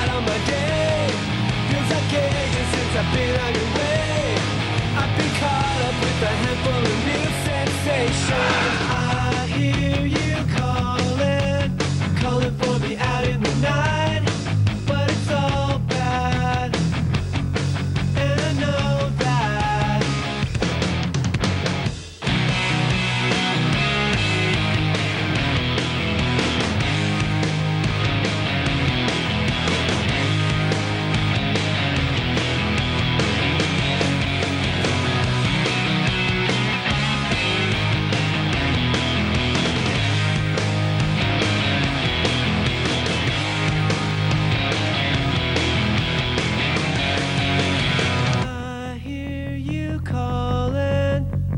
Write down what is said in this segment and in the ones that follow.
night or my day, feels like ages since I've been on your way. I've been caught up with a handful of real sensations. I hear you calling, for me out in the night, but it's all bad, and I know that.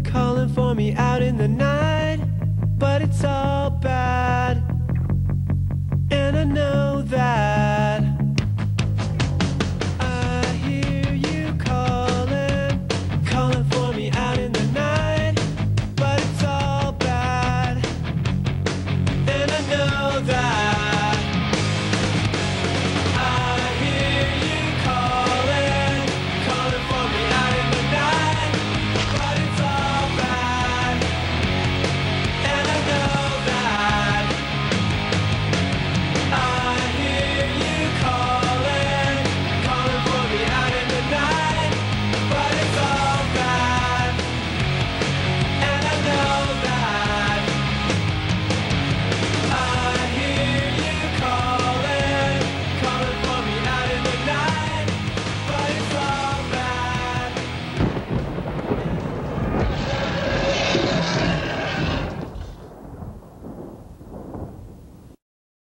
Calling for me out in the night.